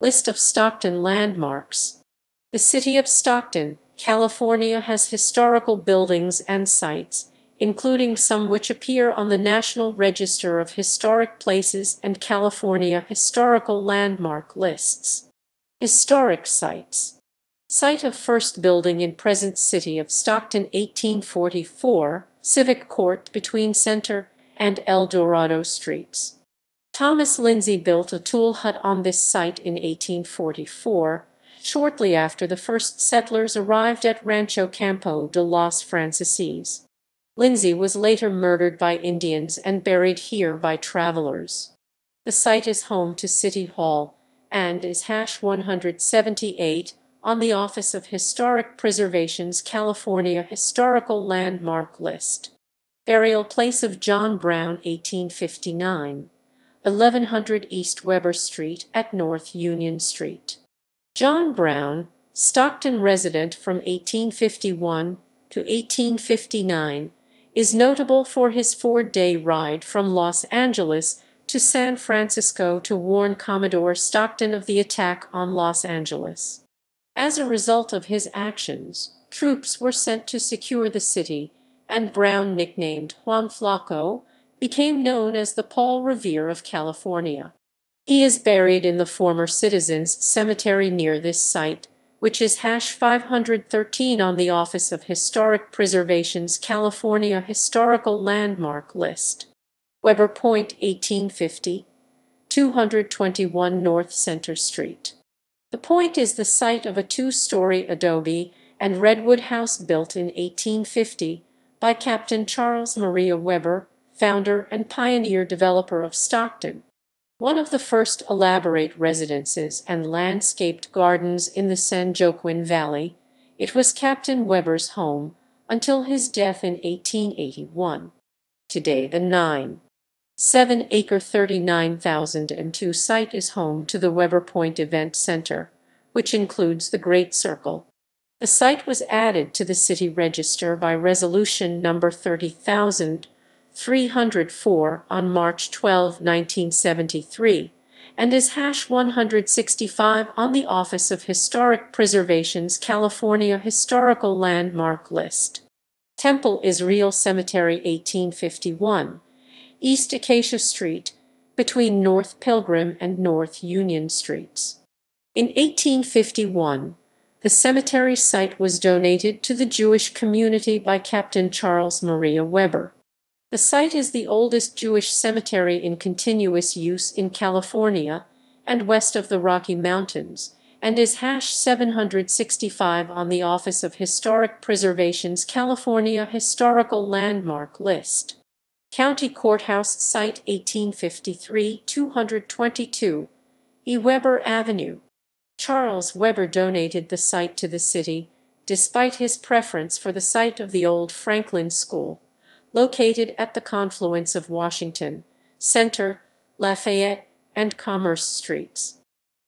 List of Stockton landmarks. The city of Stockton, California has historical buildings and sites, including some which appear on the National Register of Historic Places and California Historical Landmark lists. Historic sites. Site of first building in present city of Stockton 1844, Civic Court between Center and El Dorado Streets. Thomas Lindsay built a tool hut on this site in 1844, shortly after the first settlers arrived at Rancho Campo de los Franceses. Lindsay was later murdered by Indians and buried here by travelers. The site is home to City Hall and is #178 on the Office of Historic Preservation's California Historical Landmark List. Burial place of John Brown 1859. 1100 East Weber Street at North Union Street. John Brown, Stockton resident from 1851 to 1859, is notable for his four-day ride from Los Angeles to San Francisco to warn Commodore Stockton of the attack on Los Angeles. As a result of his actions, troops were sent to secure the city, and Brown, nicknamed Juan Flaco, became known as the Paul Revere of California. He is buried in the former Citizens Cemetery near this site, which is #513 on the Office of Historic Preservation's California Historical Landmark List. Weber Point 1850, 221 North Center Street. The point is the site of a two-story adobe and redwood house built in 1850 by Captain Charles Maria Weber, founder and pioneer developer of Stockton, one of the first elaborate residences and landscaped gardens in the San Joaquin Valley. It was Captain Weber's home until his death in 1881. Today, the 9.7-acre 39,002 site is home to the Weber Point Event Center, which includes the Great Circle. The site was added to the city register by Resolution Number 30,304 on March 12, 1973, and is #165 on the Office of Historic Preservation's California Historical Landmark List. Temple Israel Cemetery 1851, East Acacia Street, between North Pilgrim and North Union Streets. In 1851, the cemetery site was donated to the Jewish community by Captain Charles Maria Weber. The site is the oldest Jewish cemetery in continuous use in California and west of the Rocky Mountains, and is #765 on the Office of Historic Preservation's California Historical Landmark List. County Courthouse Site 1853, 222 E. Weber Avenue. Charles Weber donated the site to the city, despite his preference for the site of the old Franklin School, located at the confluence of Washington, Center, Lafayette, and Commerce Streets.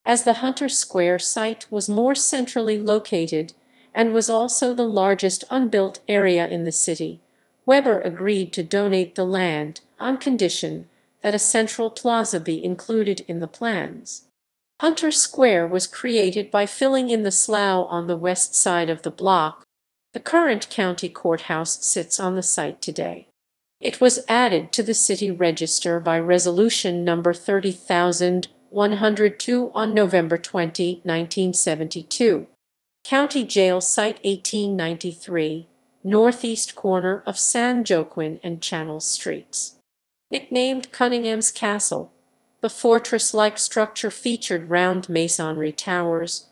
As the Hunter Square site was more centrally located and was also the largest unbuilt area in the city, Weber agreed to donate the land on condition that a central plaza be included in the plans. Hunter Square was created by filling in the slough on the west side of the block. The current county courthouse sits on the site today. It was added to the city register by Resolution Number 30,102 on November 20, 1972. County Jail Site 1893, northeast corner of San Joaquin and Channel Streets. Nicknamed Cunningham's Castle, the fortress-like structure featured round masonry towers,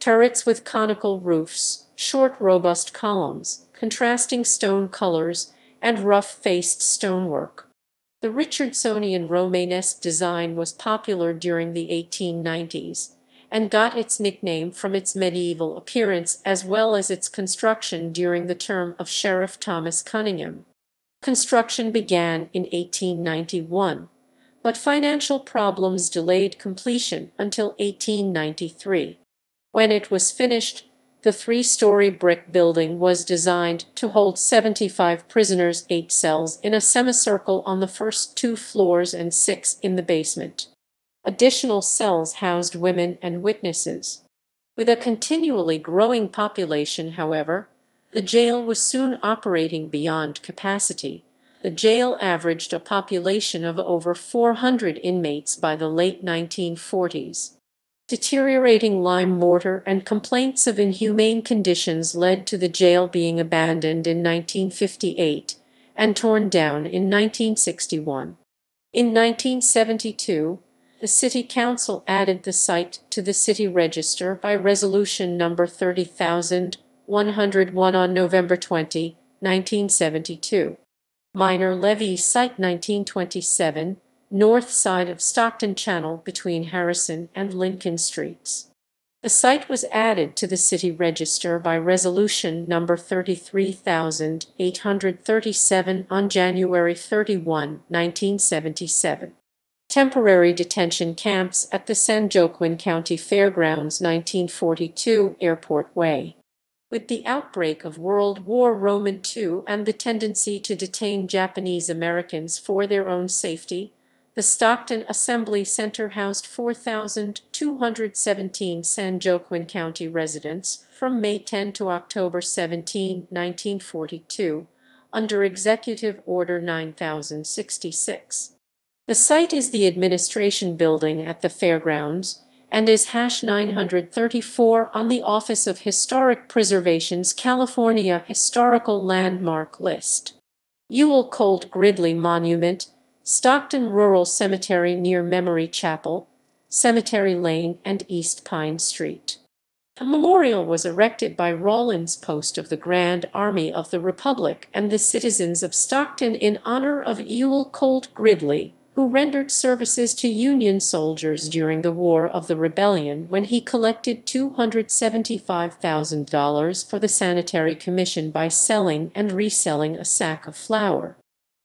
turrets with conical roofs, short, robust columns, contrasting stone colors, and rough-faced stonework. The Richardsonian Romanesque design was popular during the 1890s and got its nickname from its medieval appearance as well as its construction during the term of Sheriff Thomas Cunningham. Construction began in 1891, but financial problems delayed completion until 1893. When it was finished, the three-story brick building was designed to hold 75 prisoners, 8 cells in a semicircle on the first 2 floors and 6 in the basement. additional cells housed women and witnesses. With a continually growing population, however, the jail was soon operating beyond capacity. The jail averaged a population of over 400 inmates by the late 1940s. Deteriorating lime mortar and complaints of inhumane conditions led to the jail being abandoned in 1958 and torn down in 1961. In 1972, the City Council added the site to the City Register by Resolution No. 30,101 on November 20, 1972. Minor Levee Site 1927, north side of Stockton Channel between Harrison and Lincoln Streets. The site was added to the City Register by Resolution No. 33,837 on January 31, 1977. Temporary detention camps at the San Joaquin County Fairgrounds, 1942, Airport Way. With the outbreak of World War II and the tendency to detain Japanese Americans for their own safety, the Stockton Assembly Center housed 4,217 San Joaquin County residents from May 10 to October 17, 1942, under Executive Order 9066. The site is the administration building at the fairgrounds and is #934 on the Office of Historic Preservation's California Historical Landmark List. Ewell Colt Gridley Monument, Stockton Rural Cemetery near Memory Chapel, Cemetery Lane and East Pine Street. A memorial was erected by Rawlins Post of the Grand Army of the Republic and the citizens of Stockton in honor of Ewell Colt Gridley, who rendered services to Union soldiers during the War of the Rebellion when he collected $275,000 for the Sanitary Commission by selling and reselling a sack of flour.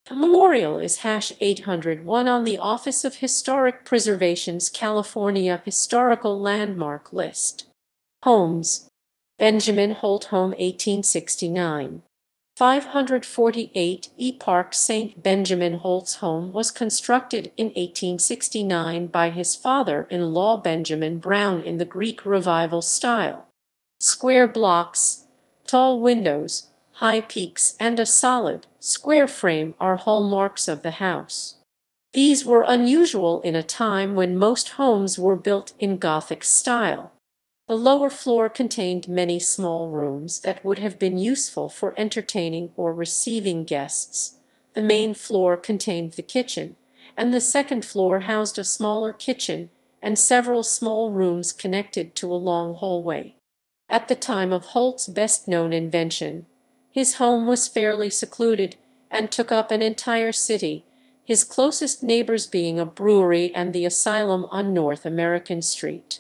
The memorial is #801 on the Office of Historic Preservation's California Historical Landmark List. Homes. Benjamin Holt Home 1869. 548 E Park St. Benjamin Holt's home was constructed in 1869 by his father-in-law Benjamin Brown in the Greek Revival style. Square blocks, tall windows, high peaks, and a solid, square frame are hallmarks of the house. These were unusual in a time when most homes were built in Gothic style. The lower floor contained many small rooms that would have been useful for entertaining or receiving guests. The main floor contained the kitchen, and the second floor housed a smaller kitchen and several small rooms connected to a long hallway. At the time of Holt's best-known invention, his home was fairly secluded and took up an entire city, his closest neighbors being a brewery and the asylum on North American Street.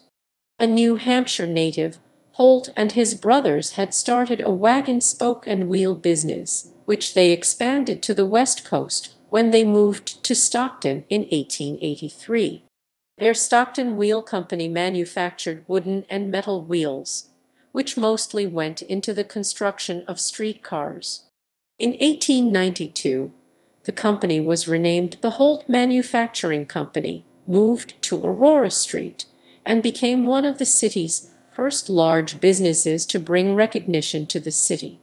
A New Hampshire native, Holt and his brothers had started a wagon spoke and wheel business, which they expanded to the West Coast when they moved to Stockton in 1883. Their Stockton Wheel Company manufactured wooden and metal wheels, which mostly went into the construction of streetcars. In 1892, the company was renamed the Holt Manufacturing Company, moved to Aurora Street, and became one of the city's first large businesses to bring recognition to the city.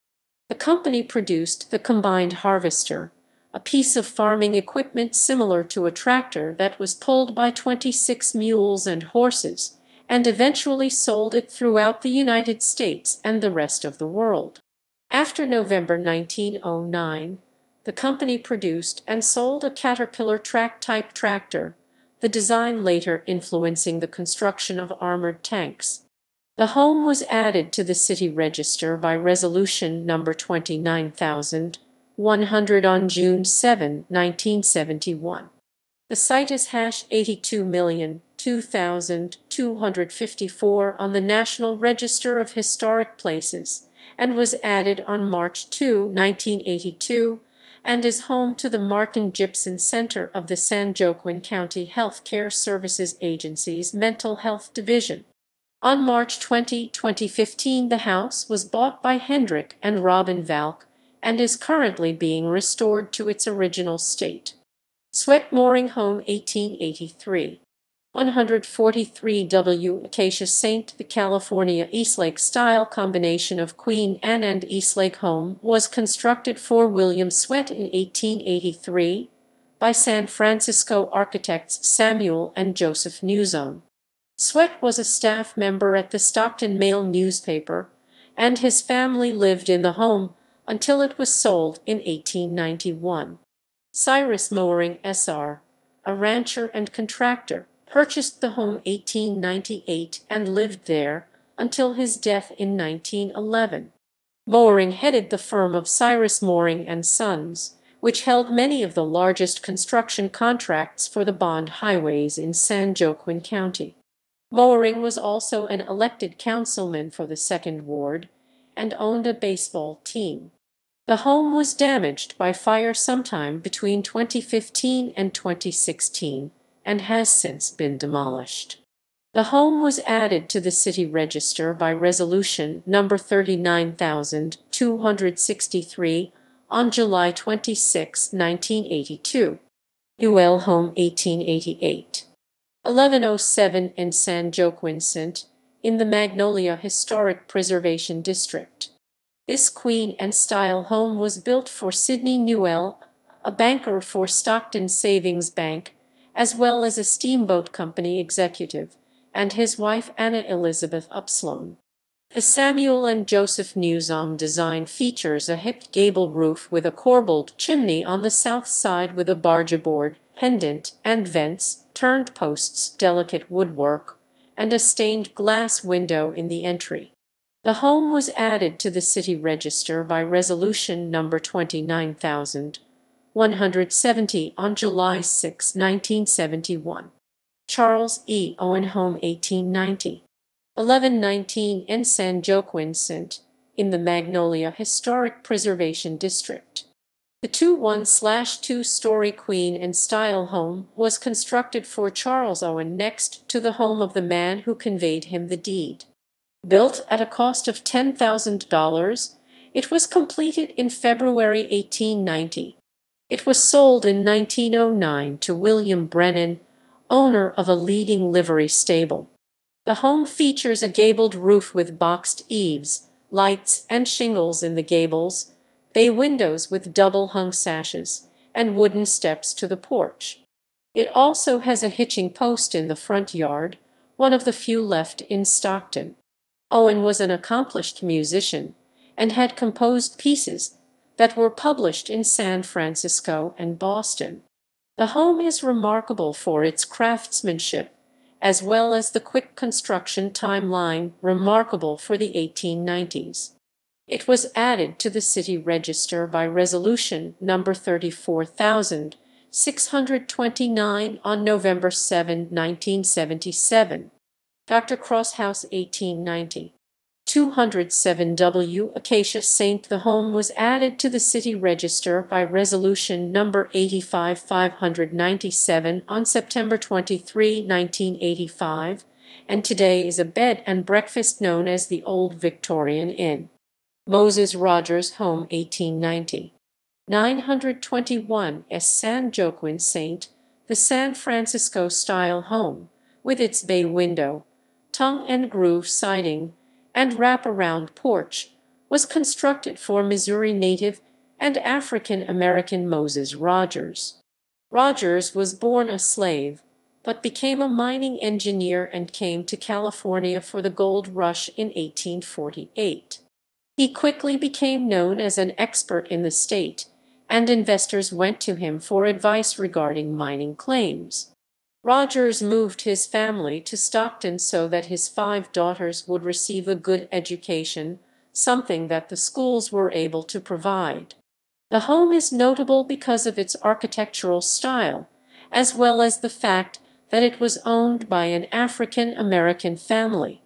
The company produced the combined harvester, a piece of farming equipment similar to a tractor that was pulled by 26 mules and horses, and eventually sold it throughout the United States and the rest of the world. After November 1909, the company produced and sold a Caterpillar track-type tractor, the design later influencing the construction of armored tanks. The home was added to the City Register by Resolution No. 29,100 on June 7, 1971. The site is #82,2254 on the National Register of Historic Places and was added on March 2, 1982, and is home to the Martin Gibson Center of the San Joaquin County Health Care Services Agency's Mental Health Division. On March 20, 2015, the house was bought by Hendrick and Robin Valk and is currently being restored to its original state. Sweat Mooring Home 1883. 143W Acacia Saint. The California Eastlake style combination of Queen Anne and Eastlake home was constructed for William Swett in 1883 by San Francisco architects Samuel and Joseph Newsom. Swett was a staff member at the Stockton Mail newspaper, and his family lived in the home until it was sold in 1891. Cyrus Mowering, S.R., a rancher and contractor, purchased the home 1898 and lived there until his death in 1911. Mowering headed the firm of Cyrus Mowering and Sons, which held many of the largest construction contracts for the bond highways in San Joaquin County. Mowering was also an elected councilman for the Second Ward and owned a baseball team. The home was damaged by fire sometime between 2015 and 2016 and has since been demolished. The home was added to the city register by Resolution No. 39,263 on July 26, 1982. Ewell Home 1888. 1107 in San Joaquin County, in the Magnolia Historic Preservation District. This Queen Anne-style home was built for Sidney Newell, a banker for Stockton Savings Bank, as well as a steamboat company executive, and his wife Anna Elizabeth Upsloan. The Samuel and Joseph Newsom design features a hipped gable roof with a corbelled chimney on the south side with a bargeboard, pendant, and vents, turned posts, delicate woodwork, and a stained glass window in the entry. The home was added to the city register by Resolution No. 29,170 on July 6, 1971. Charles E. Owen Home 1890. 1119 in San Joaquin County, in the Magnolia Historic Preservation District. The 2-1/2-story Queen and style home was constructed for Charles Owen next to the home of the man who conveyed him the deed. Built at a cost of $10,000, it was completed in February 1890. It was sold in 1909 to William Brennan, owner of a leading livery stable. The home features a gabled roof with boxed eaves, lights and shingles in the gables, bay windows with double-hung sashes, and wooden steps to the porch. It also has a hitching post in the front yard, one of the few left in Stockton. Owen was an accomplished musician and had composed pieces that were published in San Francisco and Boston. The home is remarkable for its craftsmanship, as well as the quick construction timeline, remarkable for the 1890s. It was added to the city register by Resolution No. 34,629 on November 7, 1977. Dr. Cross House 1890. 207W Acacia Saint. The home was added to the city register by Resolution No. 85597 on September 23, 1985, and today is a bed and breakfast known as the Old Victorian Inn. Moses Rogers Home 1890. 921 S. San Joaquin Saint, the San Francisco-style home, with its bay window, tongue and groove siding, and wraparound porch, was constructed for Missouri native and African-American Moses Rogers. Rogers was born a slave, but became a mining engineer and came to California for the gold rush in 1848. He quickly became known as an expert in the state, and investors went to him for advice regarding mining claims. Rogers moved his family to Stockton so that his 5 daughters would receive a good education, something that the schools were able to provide. The home is notable because of its architectural style, as well as the fact that it was owned by an African-American family.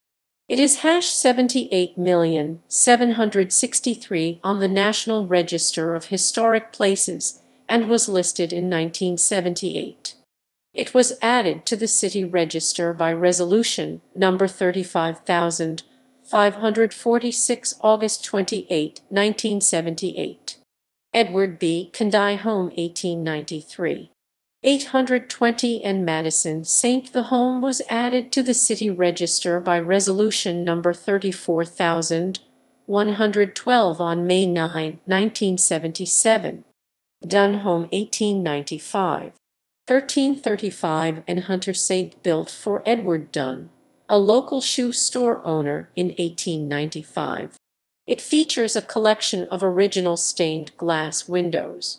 It is #78,763 on the National Register of Historic Places and was listed in 1978. It was added to the city register by Resolution No. 35,546 August 28, 1978. Edward B. Condie Home 1893. 820 and Madison St. The home was added to the city register by resolution number 34,112 on May 9, 1977. Dunholm 1895. 1335 and Hunter St. built for Edward Dunn, a local shoe store owner, in 1895. It features a collection of original stained glass windows.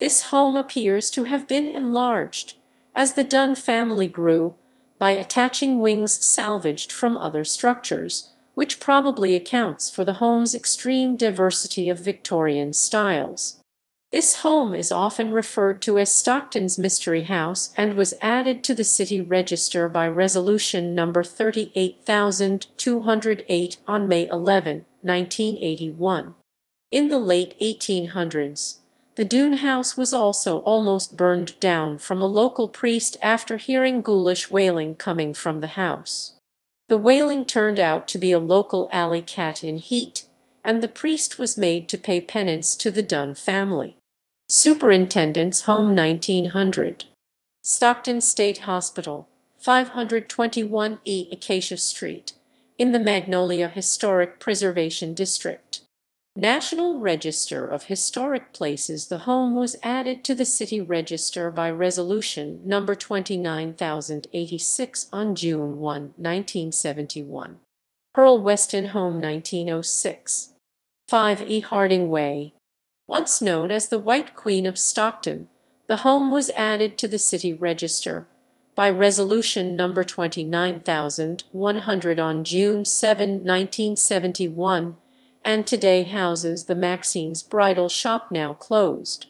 This home appears to have been enlarged, as the Dunn family grew, by attaching wings salvaged from other structures, which probably accounts for the home's extreme diversity of Victorian styles. This home is often referred to as Stockton's Mystery House and was added to the city register by resolution number 38,208 on May 11, 1981. In the late 1800s, the Dune House was also almost burned down from a local priest after hearing ghoulish wailing coming from the house. The wailing turned out to be a local alley cat in heat, and the priest was made to pay penance to the Dunn family. Superintendent's Home 1900. Stockton State Hospital, 521 E. Acacia Street, in the Magnolia Historic Preservation District. National Register of Historic Places. The home was added to the city register by resolution number 29,086 on June 1, 1971. Pearl Weston Home 1906. 5 E. Harding Way. Once known as the White Queen of Stockton, the home was added to the city register by resolution number 29,100 on June 7, 1971, and today houses the Maxine's Bridal Shop, now closed.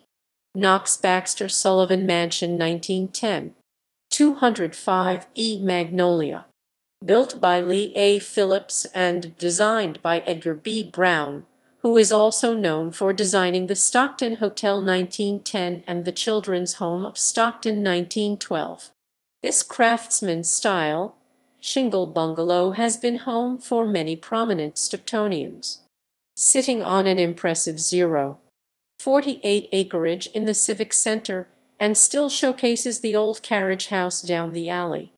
Knox Baxter Sullivan Mansion 1910. 205 E. Magnolia. Built by Lee A. Phillips and designed by Edgar B. Brown, who is also known for designing the Stockton Hotel 1910 and the Children's Home of Stockton 1912. This craftsman-style shingle bungalow has been home for many prominent Stocktonians. Sitting on an impressive 0.48 acreage in the Civic Center, and still showcases the old carriage house down the alley.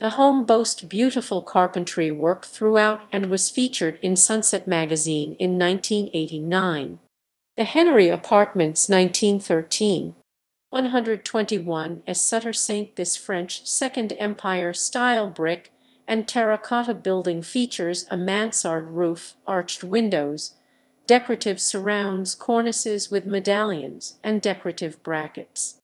The home boasts beautiful carpentry work throughout and was featured in Sunset magazine in 1989. The Henry Apartments 1913. 121 S. Sutter St. This French Second Empire-style brick and terracotta building features a mansard roof, arched windows, decorative surrounds, cornices with medallions, and decorative brackets.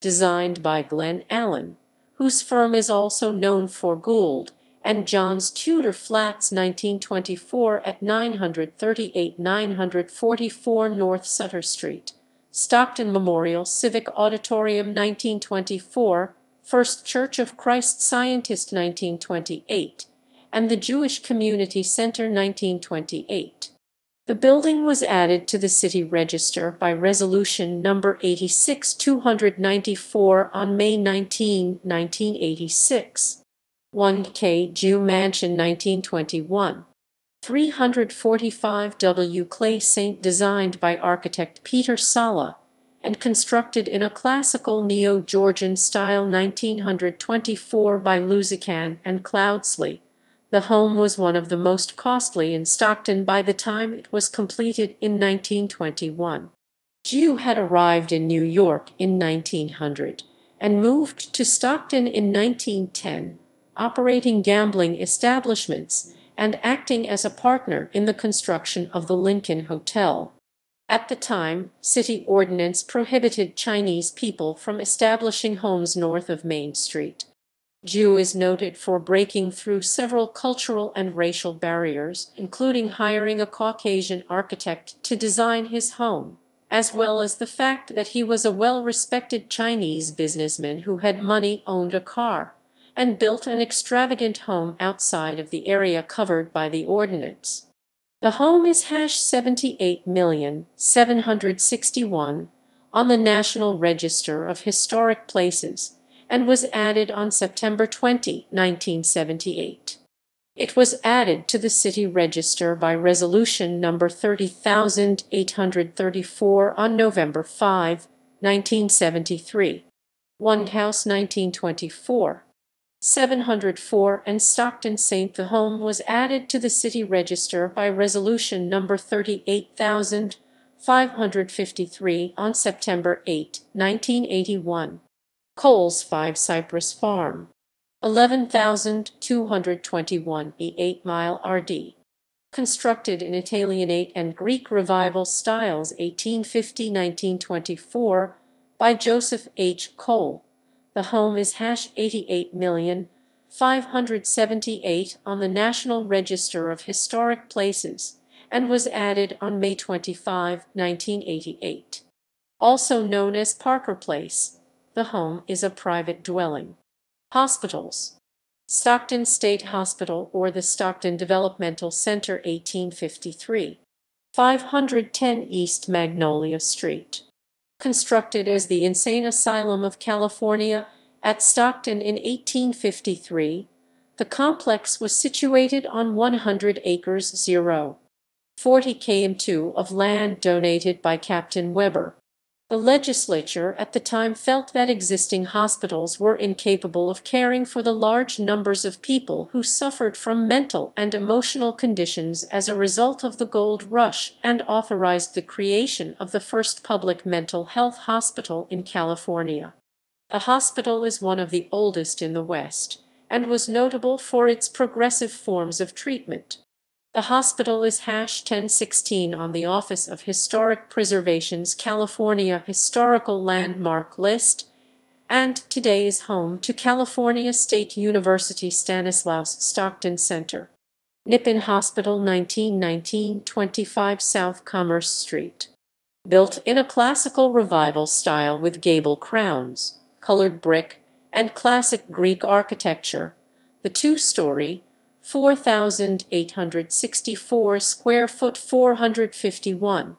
Designed by Glenn Allen, whose firm is also known for Gould and John's Tudor Flats 1924 at 938-944 North Sutter Street. Stockton Memorial Civic Auditorium 1924, First Church of Christ Scientist 1928, and the Jewish Community Center 1928. The building was added to the city register by resolution number 86294 on May 19, 1986. 1K Jew Mansion 1921. 345 W. Clay St. designed by architect Peter Sala and constructed in a classical Neo-Georgian style 1924 by Lusican and Cloudsley. The home was one of the most costly in Stockton by the time it was completed in 1921. Jew had arrived in New York in 1900 and moved to Stockton in 1910, operating gambling establishments and acting as a partner in the construction of the Lincoln Hotel. At the time, city ordinance prohibited Chinese people from establishing homes north of Main Street. Jew is noted for breaking through several cultural and racial barriers, including hiring a Caucasian architect to design his home, as well as the fact that he was a well-respected Chinese businessman who had money, owned a car, and built an extravagant home outside of the area covered by the ordinance. The home is #78,761 on the National Register of Historic Places and was added on September 20, 1978. It was added to the city register by resolution number 30,834 on November 5, 1973. Lunghouse 1924, 704 and Stockton St. The home was added to the city register by resolution number 38,553 on September 8, 1981. Coles 5 Cypress Farm, 11,221 E8 Mile RD. Constructed in Italianate and Greek Revival styles 1850-1924 by Joseph H. Cole, the home is #88,578 on the National Register of Historic Places and was added on May 25, 1988. Also known as Parker Place, the home is a private dwelling. Hospitals. Stockton State Hospital or the Stockton Developmental Center 1853, 510 East Magnolia Street. Constructed as the Insane Asylum of California at Stockton in 1853, the complex was situated on 100 acres 0.40 km2 of land donated by Captain Weber. The legislature at the time felt that existing hospitals were incapable of caring for the large numbers of people who suffered from mental and emotional conditions as a result of the gold rush and authorized the creation of the first public mental health hospital in California. The hospital is one of the oldest in the West and was notable for its progressive forms of treatment. The hospital is #1016 on the Office of Historic Preservation's California Historical Landmark List, and today is home to California State University Stanislaus Stockton Center. Nippon Hospital 1919-25 South Commerce Street. Built in a classical revival style with gable crowns, colored brick, and classic Greek architecture, the two-story, 4,864 square foot 451.9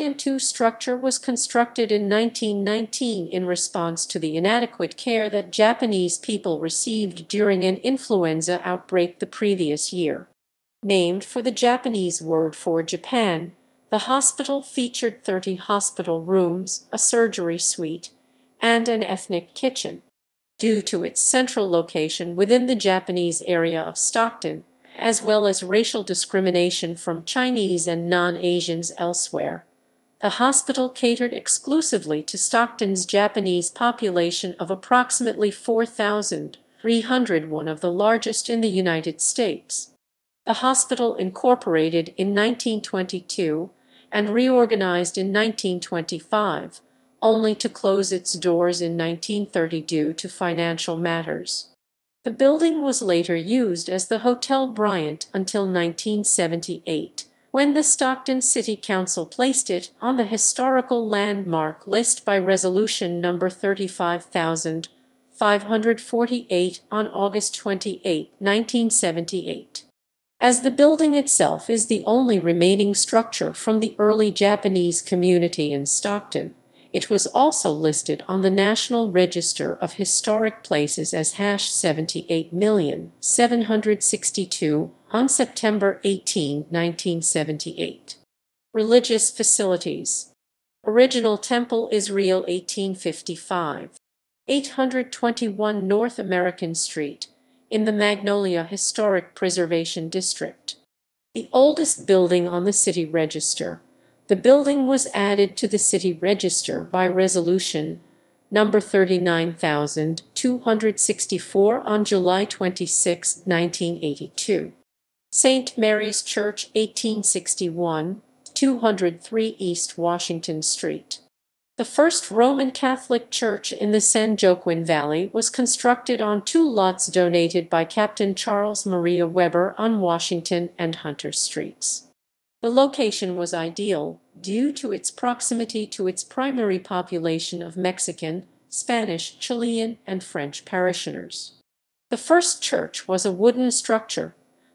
and 2 structure was constructed in 1919 in response to the inadequate care that Japanese people received during an influenza outbreak the previous year. Named for the Japanese word for Japan, the hospital featured 30 hospital rooms, a surgery suite, and an ethnic kitchen. Due to its central location within the Japanese area of Stockton, as well as racial discrimination from Chinese and non-Asians elsewhere, the hospital catered exclusively to Stockton's Japanese population of approximately 4,300, one of the largest in the United States. The hospital incorporated in 1922 and reorganized in 1925. Only to close its doors in 1930 due to financial matters. The building was later used as the Hotel Bryant until 1978, when the Stockton City Council placed it on the Historical Landmark List by Resolution number 35,548 on August 28, 1978. As the building itself is the only remaining structure from the early Japanese community in Stockton, it was also listed on the National Register of Historic Places as #78,762 on September 18, 1978. Religious facilities. Original Temple Israel 1855, 821 North American Street, in the Magnolia Historic Preservation District. The oldest building on the city register. The building was added to the city register by resolution number 39,264 on July 26, 1982. St. Mary's Church 1861, 203 East Washington Street. The first Roman Catholic church in the San Joaquin Valley was constructed on two lots donated by Captain Charles Maria Weber on Washington and Hunter Streets. The location was ideal due to its proximity to its primary population of Mexican, Spanish, Chilean, and French parishioners. The first church was a wooden structure,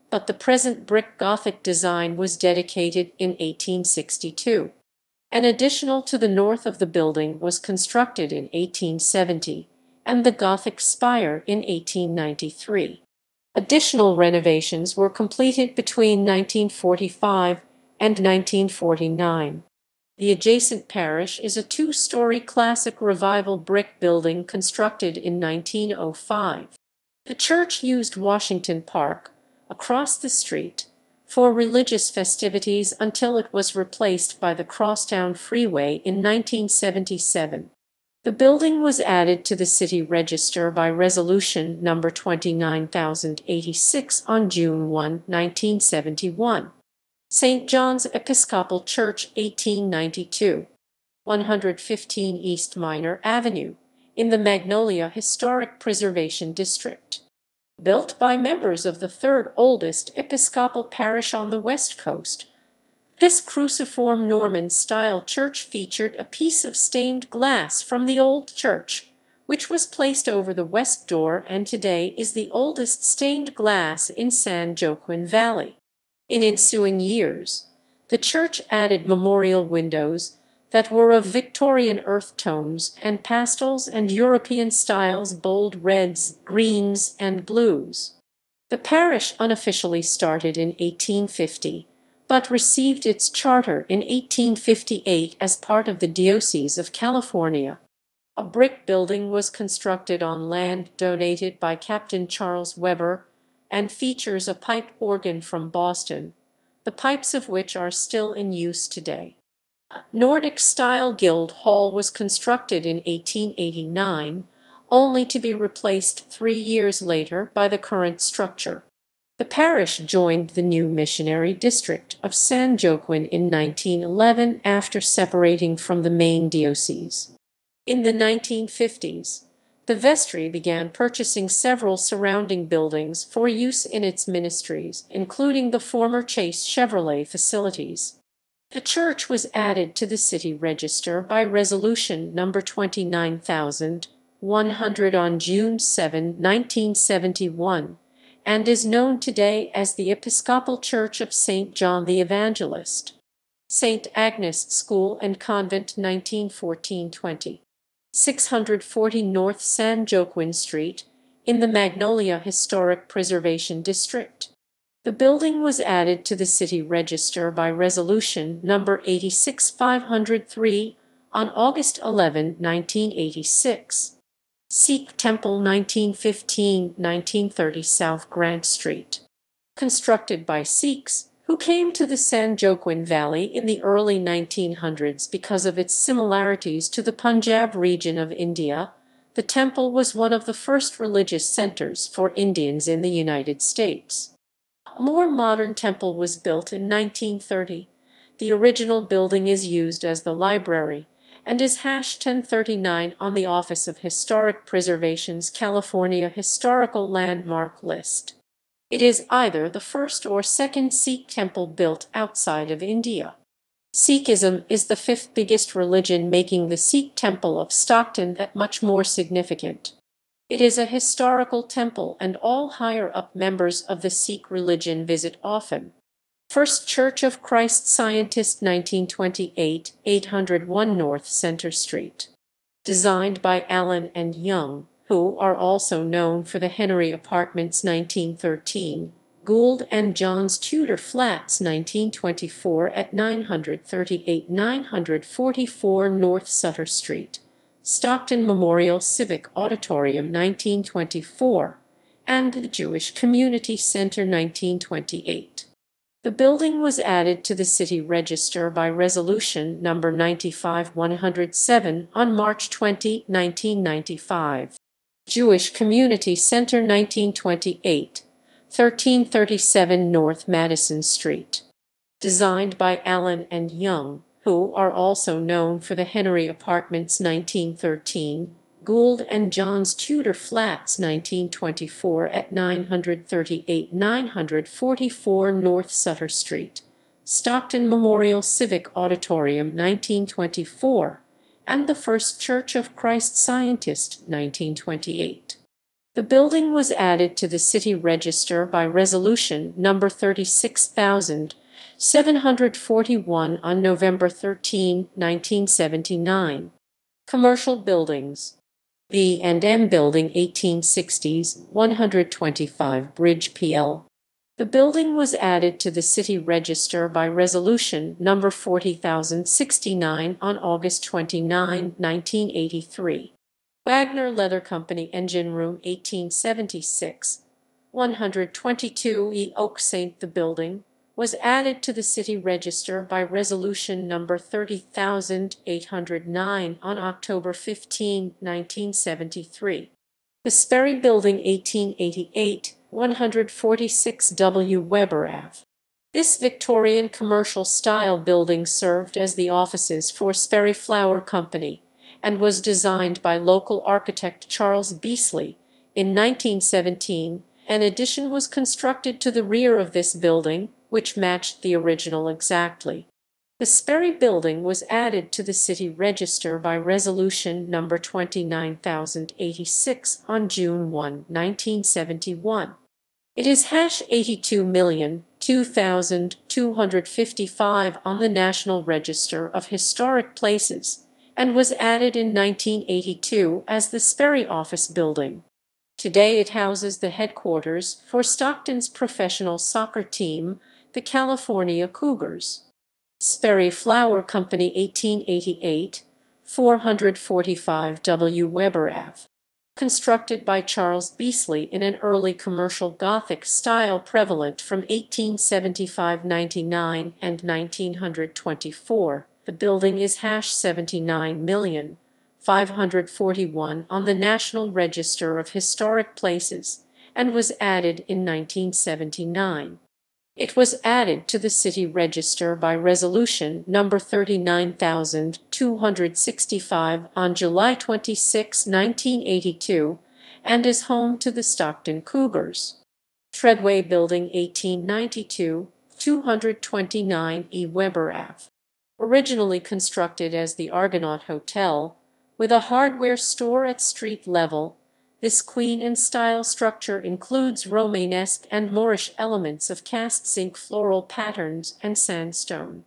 but the present brick Gothic design was dedicated in 1862. An additional to the north of the building was constructed in 1870, and the Gothic spire in 1893. Additional renovations were completed between 1945 and 1949. The adjacent parish is a two-story Classic Revival brick building constructed in 1905. The church used Washington Park, across the street, for religious festivities until it was replaced by the Crosstown Freeway in 1977. The building was added to the City Register by Resolution No. 29086 on June 1, 1971. St. John's Episcopal Church, 1892, 115 East Minor Avenue, in the Magnolia Historic Preservation District. Built by members of the third oldest Episcopal parish on the West Coast, this cruciform Norman-style church featured a piece of stained glass from the old church, which was placed over the west door and today is the oldest stained glass in San Joaquin Valley. In ensuing years, the church added memorial windows that were of Victorian earth tones and pastels and European styles, bold reds, greens, and blues. The parish unofficially started in 1850, but received its charter in 1858 as part of the Diocese of California. A brick building was constructed on land donated by Captain Charles Weber, and features a pipe organ from Boston, the pipes of which are still in use today. A Nordic-style guild hall was constructed in 1889, only to be replaced 3 years later by the current structure. The parish joined the new missionary district of San Joaquin in 1911 after separating from the main diocese. In the 1950s, the vestry began purchasing several surrounding buildings for use in its ministries, including the former Chase Chevrolet facilities. The church was added to the City Register by Resolution No. 29100 on June 7, 1971, and is known today as the Episcopal Church of St. John the Evangelist. St. Agnes School and Convent, 1914-20. 640 North San Joaquin Street, in the Magnolia Historic Preservation District. The building was added to the City Register by Resolution No. 86503 on August 11, 1986. Sikh Temple, 1915-1930 South Grant Street. Constructed by Sikhs who came to the San Joaquin Valley in the early 1900s because of its similarities to the Punjab region of India, the temple was one of the first religious centers for Indians in the United States. A more modern temple was built in 1930. The original building is used as the library and is #1039 on the Office of Historic Preservation's California Historical Landmark List. It is either the first or second Sikh temple built outside of India. Sikhism is the fifth biggest religion, making the Sikh Temple of Stockton that much more significant. It is a historical temple, and all higher-up members of the Sikh religion visit often. First Church of Christ Scientist, 1928, 801 North Center Street. Designed by Allen and Young, who are also known for the Henry Apartments, 1913, Gould and John's Tudor Flats, 1924 at 938-944 North Sutter Street, Stockton Memorial Civic Auditorium, 1924, and the Jewish Community Center, 1928. The building was added to the City Register by Resolution No. 95107 on March 20, 1995. Jewish Community Center, 1928, 1337 North Madison Street. Designed by Allen and Young, who are also known for the Henry Apartments, 1913, Gould and John's Tudor Flats, 1924 at 938-944 North Sutter Street, Stockton Memorial Civic Auditorium, 1924, and the First Church of Christ Scientist, 1928. The building was added to the City Register by Resolution No. 36741 on November 13, 1979. Commercial buildings. The B&M Building, 1860s, 125 Bridge PL. The building was added to the city register by resolution number 40,069 on August 29, 1983. Wagner Leather Company Engine Room 1876, 122 E Oak Saint. The building was added to the city register by resolution number 30,809 on October 15, 1973. The Sperry Building 1888, 146 W. Weber Ave. This Victorian commercial-style building served as the offices for Sperry Flour Company and was designed by local architect Charles Beasley in 1917. An addition was constructed to the rear of this building, which matched the original exactly. The Sperry Building was added to the city register by resolution number 29,086 on June 1, 1971. It is #82,2255 on the National Register of Historic Places and was added in 1982 as the Sperry Office Building. Today it houses the headquarters for Stockton's professional soccer team, the California Cougars. Sperry Flour Company 1888, 445 W. Weber Ave. Constructed by Charles Beasley in an early commercial Gothic style prevalent from 1875-99 and 1924, the building is #79,541 on the National Register of Historic Places and was added in 1979. It was added to the city register by resolution number 39,265 on July 26, 1982, and is home to the Stockton Cougars. Treadway Building 1892, 229 E. Weber Ave. Originally constructed as the Argonaut Hotel, with a hardware store at street level, this Queen and style structure includes Romanesque and Moorish elements of cast zinc floral patterns and sandstone.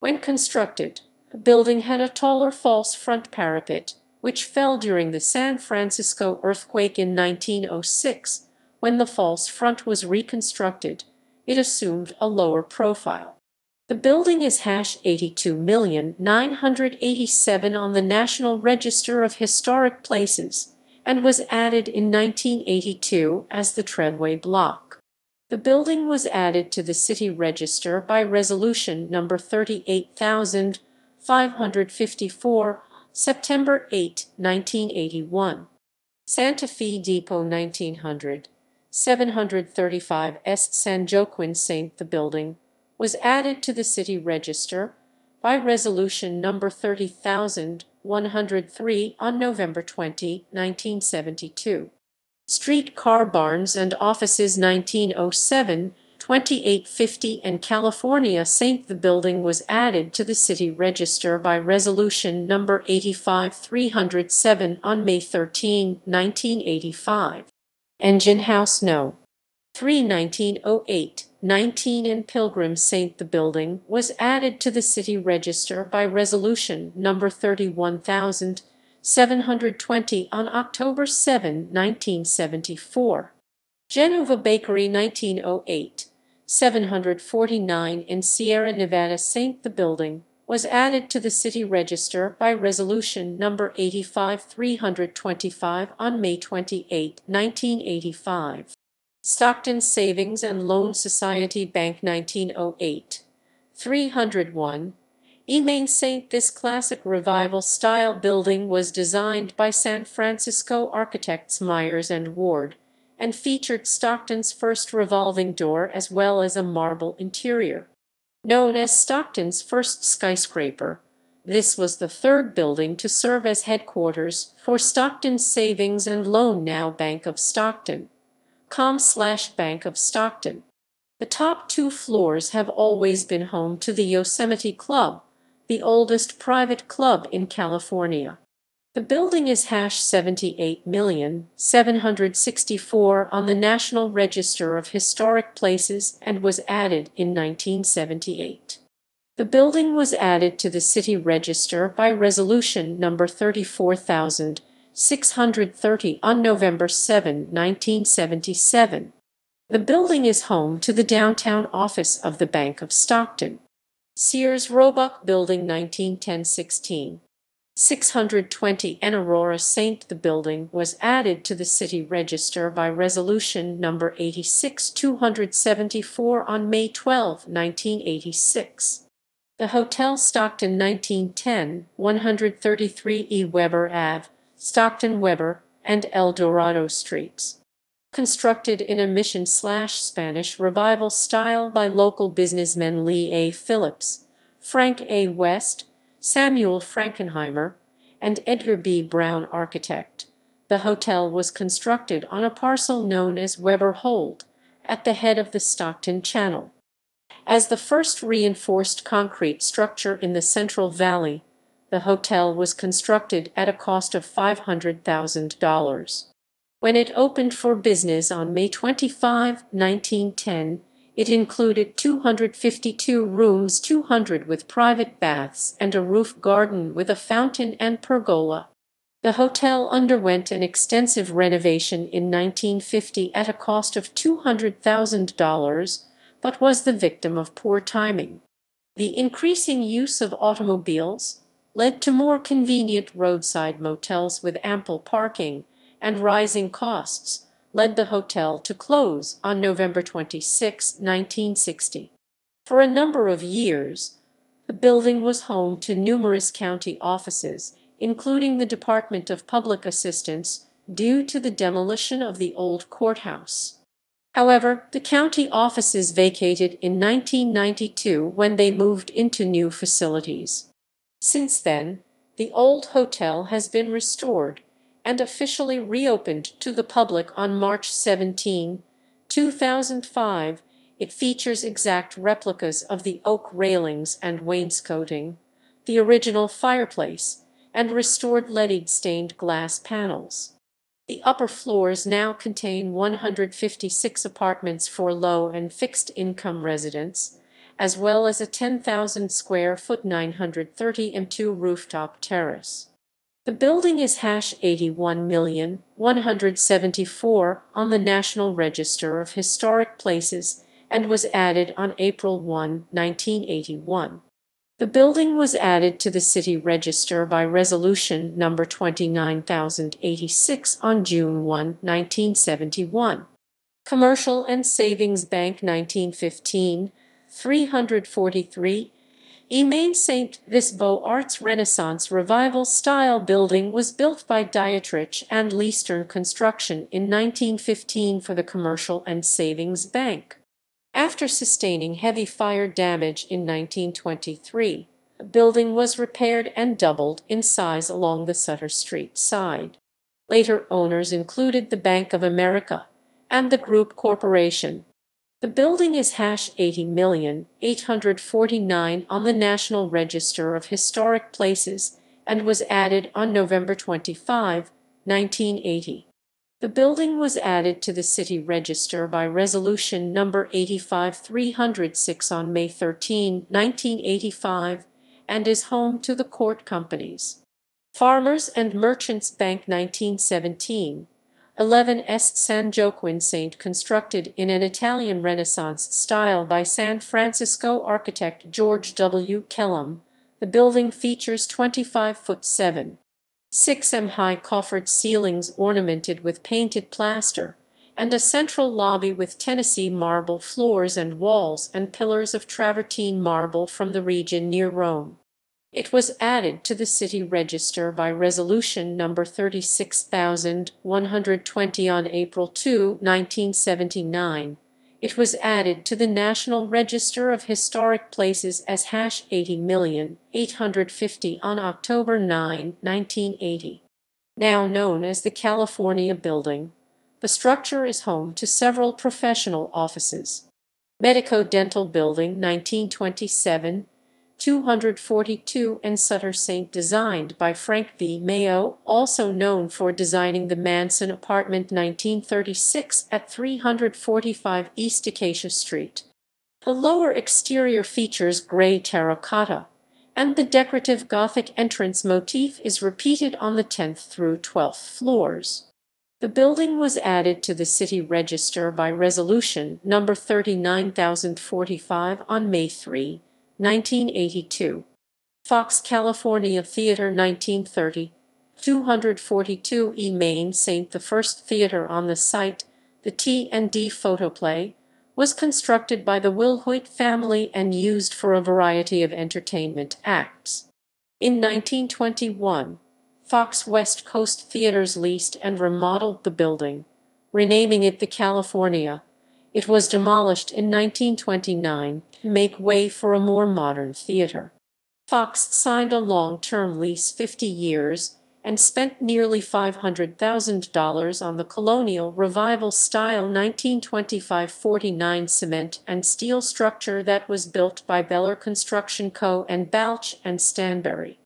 When constructed, the building had a taller false front parapet, which fell during the San Francisco earthquake in 1906. When the false front was reconstructed, it assumed a lower profile. The building is #82,987 on the National Register of Historic Places and was added in 1982 as the Treadway Block. The building was added to the city register by resolution number 38,554, September 8, 1981. Santa Fe Depot 1900, 735 Est San Joaquin St. The building was added to the city register by resolution number 30,103 on November 20, 1972. Streetcar Barns and Offices 1907, 2850 and California St. The building was added to the city register by resolution number 85,307 on May 13, 1985. Engine House No. 3, 1908, 19 and Pilgrim St. The building was added to the city register by resolution number 31,720 on October 7, 1974. Genova Bakery 1908, 749 in Sierra Nevada St. The building was added to the city register by resolution number 85,325 on May 28, 1985. Stockton Savings and Loan Society Bank 1908, 301, E. Main St. This classic revival-style building was designed by San Francisco architects Myers and Ward and featured Stockton's first revolving door as well as a marble interior. Known as Stockton's first skyscraper, this was the third building to serve as headquarters for Stockton Savings and Loan, now Bank of Stockton. Bank of Stockton. The top two floors have always been home to the Yosemite Club, the oldest private club in California. The building is #78,764 on the National Register of Historic Places and was added in 1978. The building was added to the city register by resolution number 34,630 on November 7, 1977. The building is home to the downtown office of the Bank of Stockton. Sears Roebuck Building 1910-16, 620 and Aurora Saint. The building was added to the City Register by Resolution No. 86-274 on May 12, 1986. The Hotel Stockton 1910, 133 E. Weber Ave, Stockton Weber, and El Dorado Streets. Constructed in a Mission/Spanish Revival style by local businessmen Lee A. Phillips, Frank A. West, Samuel Frankenheimer, and Edgar B. Brown, architect. The hotel was constructed on a parcel known as Weber Hold, at the head of the Stockton Channel. As the first reinforced concrete structure in the Central Valley, the hotel was constructed at a cost of $500,000. When it opened for business on May 25, 1910, it included 252 rooms, 200 with private baths, and a roof garden with a fountain and pergola. The hotel underwent an extensive renovation in 1950 at a cost of $200,000, but was the victim of poor timing. The increasing use of automobiles led to more convenient roadside motels with ample parking, and rising costs led the hotel to close on November 26, 1960. For a number of years, the building was home to numerous county offices, including the Department of Public Assistance, due to the demolition of the old courthouse. However, the county offices vacated in 1992 when they moved into new facilities. Since then, the old hotel has been restored and officially reopened to the public on March 17, 2005. It features exact replicas of the oak railings and wainscoting, the original fireplace, and restored leaded stained glass panels. The upper floors now contain 156 apartments for low and fixed income residents, as well as a 10,000 square foot 930 m2 rooftop terrace. The building is #81,174 on the National Register of Historic Places and was added on April 1, 1981. The building was added to the City Register by Resolution No. 29086 on June 1, 1971. Commercial and Savings Bank 1915, 343, E. Main St. This Beaux Arts Renaissance Revival style building was built by Dietrich and Leastern Construction in 1915 for the Commercial and Savings Bank. After sustaining heavy fire damage in 1923, the building was repaired and doubled in size along the Sutter Street side. Later owners included the Bank of America and the Group Corporation. The building is #80,849 on the National Register of Historic Places and was added on November 25, 1980. The building was added to the City Register by Resolution No. 85306 on May 13, 1985, and is home to the Court Companies. Farmers and Merchants Bank 1917, 11S San Joaquin Saint, constructed in an Italian Renaissance style by San Francisco architect George W. Kellum. The building features 25'7", 6 m high coffered ceilings ornamented with painted plaster, and a central lobby with Tennessee marble floors and walls and pillars of travertine marble from the region near Rome. It was added to the City Register by Resolution No. 36,120 on April 2, 1979. It was added to the National Register of Historic Places as #80,850 on October 9, 1980. Now known as the California Building, the structure is home to several professional offices. Medico-Dental Building 1927, 242 and Sutter Saint, designed by Frank V. Mayo, also known for designing the Manson Apartment 1936 at 345 East Acacia Street. The lower exterior features gray terracotta, and the decorative Gothic entrance motif is repeated on the 10th through 12th floors. The building was added to the City Register by Resolution No. 39045 on May 3, 1982. Fox California Theater 1930, 242 E Main St. The first theater on the site, the T&D Photoplay, was constructed by the Wilhoit family and used for a variety of entertainment acts. In 1921, Fox West Coast Theaters leased and remodeled the building, renaming it the California. It was demolished in 1929 to make way for a more modern theater. Fox signed a long-term lease 50 years and spent nearly $500,000 on the colonial revival-style 1925-49 cement and steel structure that was built by Beller Construction Co. and Balch and Stanbury.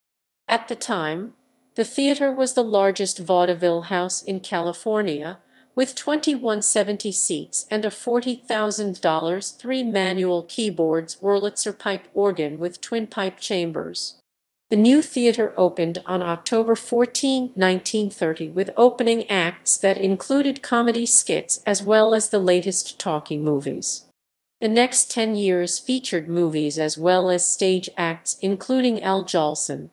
At the time, the theater was the largest vaudeville house in California, with 2170 seats and a $40,000 three manual keyboards Wurlitzer pipe organ with twin pipe chambers. The new theater opened on October 14, 1930, with opening acts that included comedy skits as well as the latest talkie movies. The next 10 years featured movies as well as stage acts including Al Jolson,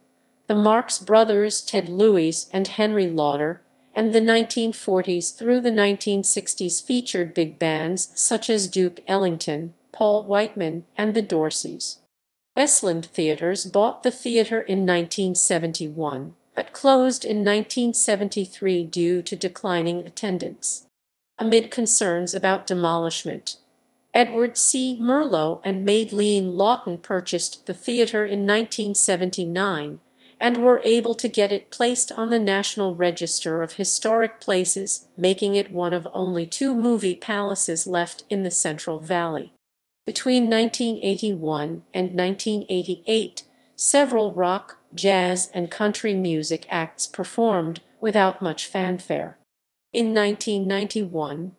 the Marx Brothers, Ted Lewis, and Henry Lauder, and the 1940s through the 1960s featured big bands such as Duke Ellington, Paul Whiteman, and the Dorseys. Westland Theaters bought the theater in 1971, but closed in 1973 due to declining attendance. Amid concerns about demolishment, Edward C. Murlow and Madeline Lawton purchased the theater in 1979, and were able to get it placed on the National Register of Historic Places, making it one of only two movie palaces left in the Central Valley. Between 1981 and 1988, several rock, jazz, and country music acts performed without much fanfare. In 1991,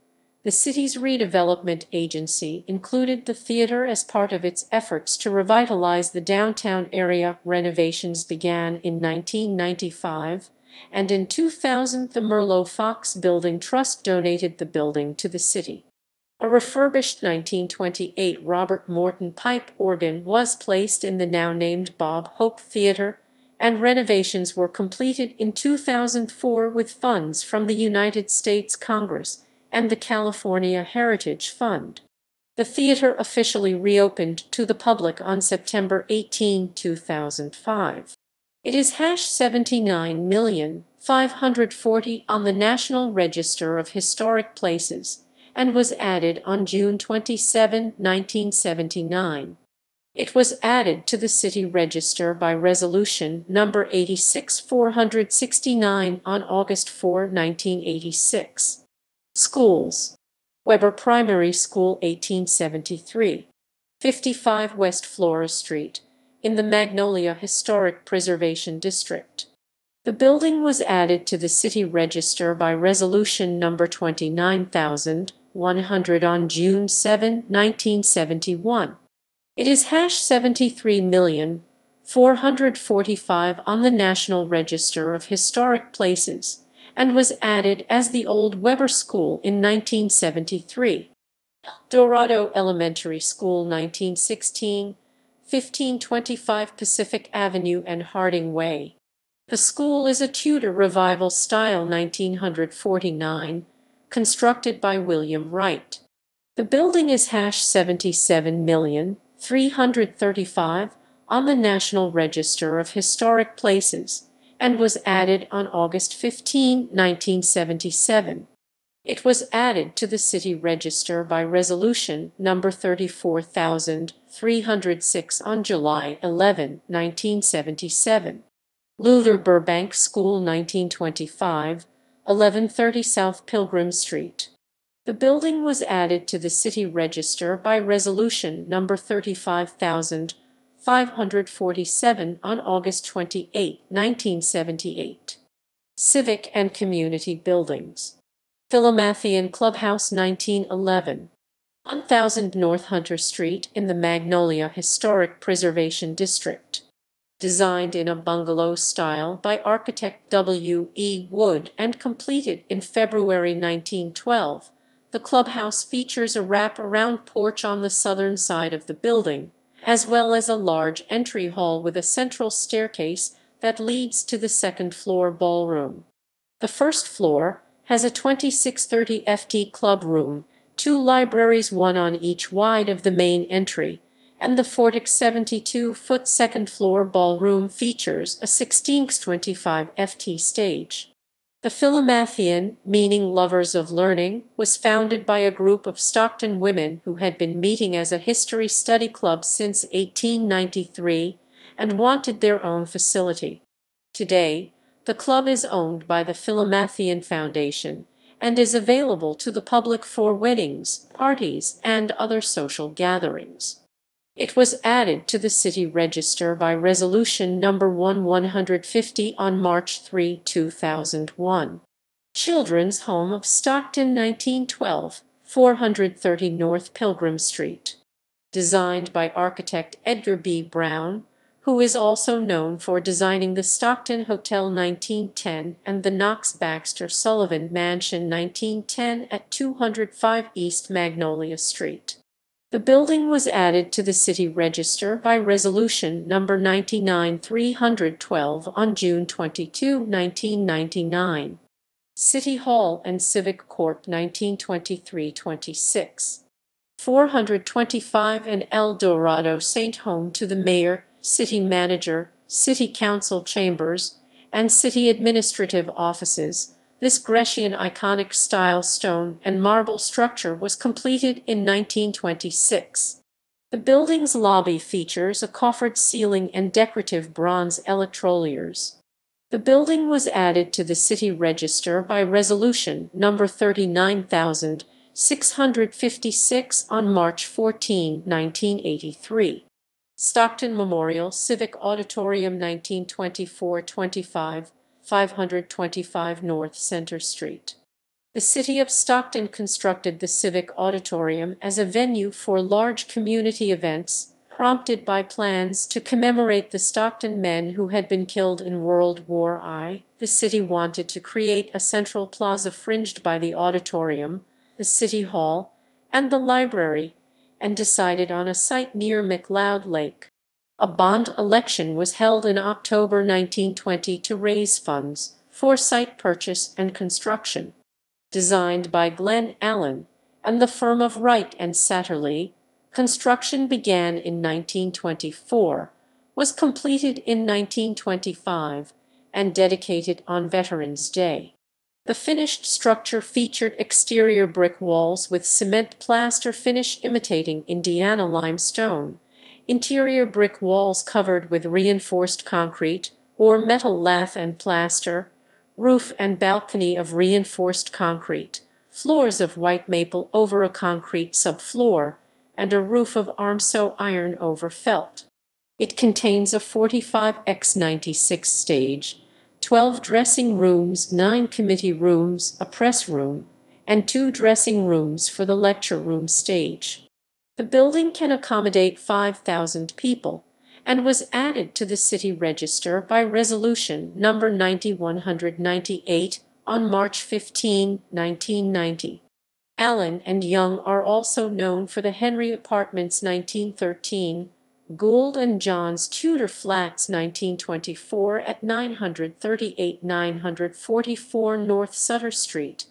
the city's redevelopment agency included the theater as part of its efforts to revitalize the downtown area. Renovations began in 1995, and in 2000 the Murlow Fox Building Trust donated the building to the city. A refurbished 1928 Robert Morton pipe organ was placed in the now-named Bob Hope Theater, and renovations were completed in 2004 with funds from the United States Congress and the California Heritage Fund. The theater officially reopened to the public on September 18, 2005. It is #79,540 on the National Register of Historic Places and was added on June 27, 1979. It was added to the City Register by Resolution No. 86469 on August 4, 1986. Schools. Weber Primary School 1873, 55 West Flora Street, in the Magnolia Historic Preservation District. The building was added to the City Register by Resolution No. 29100 on June 7, 1971. It is #73,445 on the National Register of Historic Places, and was added as the Old Weber School in 1973. Dorado Elementary School 1916, 1525 Pacific Avenue and Harding Way. The school is a Tudor Revival style 1949, constructed by William Wright. The building is #77,335 on the National Register of Historic Places, and was added on August 15, 1977. It was added to the City Register by Resolution No. 34306 on July 11, 1977. Luther Burbank School 1925, 1130 South Pilgrim Street. The building was added to the City Register by Resolution No. 35547 on August 28, 1978. Civic and Community Buildings. Philomathian Clubhouse 1911, 1000 North Hunter Street in the Magnolia Historic Preservation District. designed in a bungalow style by architect W. E. Wood and completed in February 1912, the clubhouse features a wrap-around porch on the southern side of the building, as well as a large entry hall with a central staircase that leads to the second-floor ballroom. The first floor has a 2630 FT club room, two libraries, one on each side of the main entry, and the Fortic 72-foot second-floor ballroom features a 16x25 FT stage. The Philomathean, meaning lovers of learning, was founded by a group of Stockton women who had been meeting as a history study club since 1893 and wanted their own facility. Today, the club is owned by the Philomathean Foundation and is available to the public for weddings, parties, and other social gatherings. It was added to the City Register by Resolution No. 1150 on March 3, 2001. Children's Home of Stockton 1912, 430 North Pilgrim Street. Designed by architect Edgar B. Brown, who is also known for designing the Stockton Hotel 1910 and the Knox Baxter Sullivan Mansion 1910 at 205 East Magnolia Street. The building was added to the City Register by Resolution No. 99312 on June 22, 1999. City Hall and Civic Court 1923-26. 425 and El Dorado Saint home to the mayor, city manager, city council chambers, and city administrative offices. This Grecian iconic style stone and marble structure was completed in 1926. The building's lobby features a coffered ceiling and decorative bronze electroliers. The building was added to the City Register by Resolution No. 39656 on March 14, 1983. Stockton Memorial Civic Auditorium 1924-25, 525 North Center Street. The City of Stockton constructed the Civic Auditorium as a venue for large community events, prompted by plans to commemorate the Stockton men who had been killed in World War I. The city wanted to create a central plaza fringed by the auditorium, the City Hall, and the library, and decided on a site near McLeod Lake. A bond election was held in October 1920 to raise funds for site purchase and construction. Designed by Glenn Allen and the firm of Wright and Satterlee, construction began in 1924, was completed in 1925, and dedicated on Veterans Day. The finished structure featured exterior brick walls with cement plaster finish imitating Indiana limestone, interior brick walls covered with reinforced concrete or metal lath and plaster, roof and balcony of reinforced concrete, floors of white maple over a concrete subfloor, and a roof of armsew iron over felt. It contains a 45x96 stage, 12 dressing rooms, 9 committee rooms, a press room, and 2 dressing rooms for the lecture room stage. The building can accommodate 5,000 people and was added to the City Register by Resolution No. 9198 on March 15, 1990. Allen and Young are also known for the Henry Apartments 1913, Gould and John's Tudor Flats 1924 at 938-944 North Sutter Street,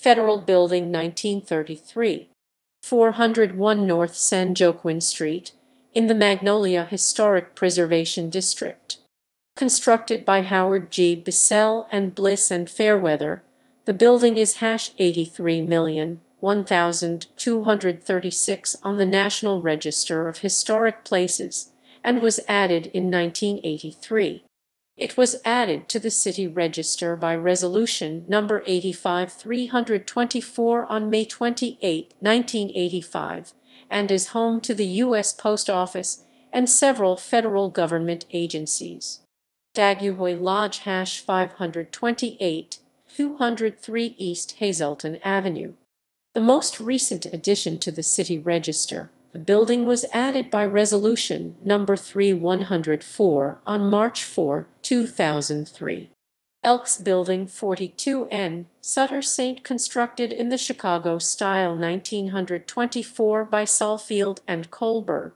Federal Building 1933. 401 North San Joaquin Street, in the Magnolia Historic Preservation District. Constructed by Howard G. Bissell and Bliss and Fairweather, the building is #83,001,236 on the National Register of Historic Places and was added in 1983. It was added to the City Register by Resolution No. 85324 on May 28, 1985, and is home to the U.S. Post Office and several federal government agencies. Daguhoy Lodge #528, 203 East Hazelton Avenue. The most recent addition to the City Register the building was added by Resolution No. 3104 on March 4, 2003. Elks Building 42N, Sutter St. constructed in the Chicago style 1924 by Salfield and Kohlberg.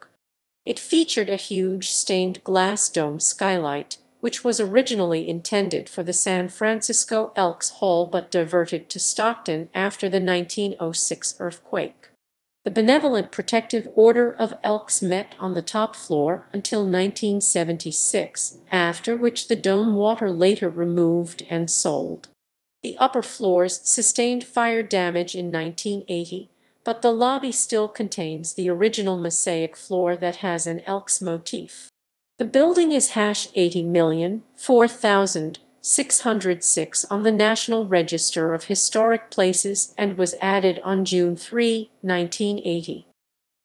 It featured a huge stained glass dome skylight, which was originally intended for the San Francisco Elks Hall but diverted to Stockton after the 1906 earthquake. The Benevolent Protective Order of Elks met on the top floor until 1976, after which the dome water later removed and sold. The upper floors sustained fire damage in 1980, but the lobby still contains the original mosaic floor that has an Elks motif. The building is $80,004,606 on the National Register of Historic Places and was added on June 3, 1980.